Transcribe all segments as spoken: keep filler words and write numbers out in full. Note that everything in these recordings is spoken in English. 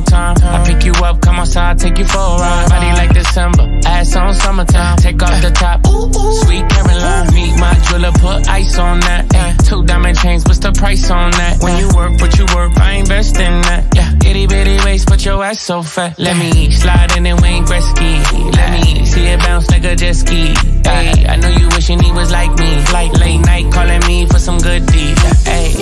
on time. I pick you up, come outside, take you for a ride. Body like December, ass on summertime. Take off the top, sweet Caroline. Meet my jeweler, put ice on that. Ay, two diamond chains, what's the price on that? When you work, but you work, I invest in that. Yeah, itty bitty waist, but your ass so fat. Let me slide in and Wayne Gretzky. Let me see it bounce like a jet ski. Ay, I know you wishing he was like me. Like late night calling me for some good deeds. Ay.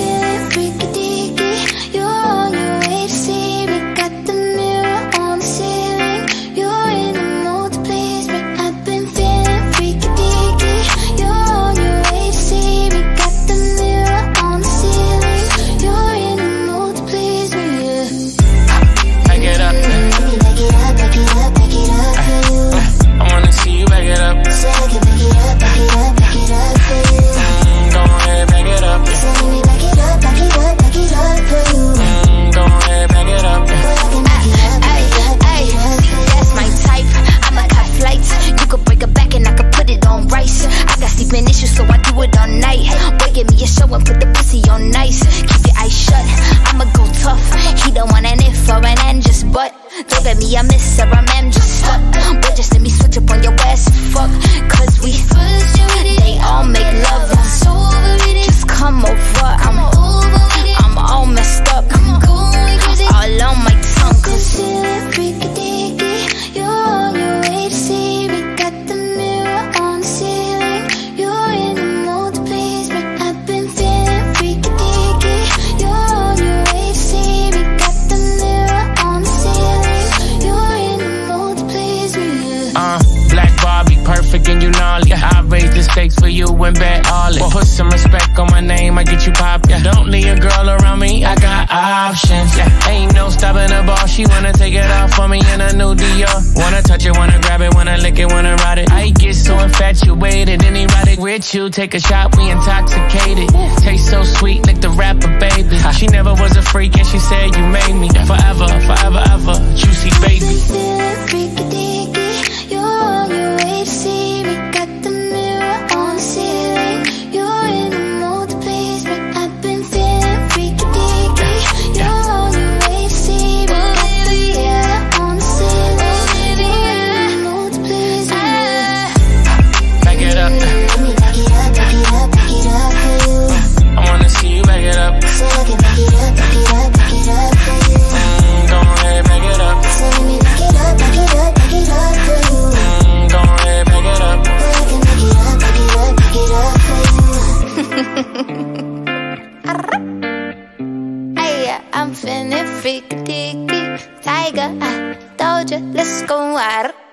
And put the pussy on nice, keep your eyes shut. I'ma go tough. He don't want an if or an and, just but. Don't get me a miss or a man, just stuck. Boy, just let me switch up on your ass, fuck. Cause we they all make love. Just come over. I'm I'm all messed up. All on my tongue. Cause for you and bet all it. Well, put some respect on my name, I get you popped. Yeah. Don't leave a girl around me, I got options. Yeah. Ain't no stopping the ball, she wanna take it off for me in a new Dior. Wanna touch it, wanna grab it, wanna lick it, wanna ride it. I get so infatuated and erotic with you. Take a shot, we intoxicated. Taste so sweet, lick the rapper, baby. She never was a freak and she said you made me. Forever, forever, ever, juicy baby. I'm finna freak, tiki, tiger, I told you, let's go wild.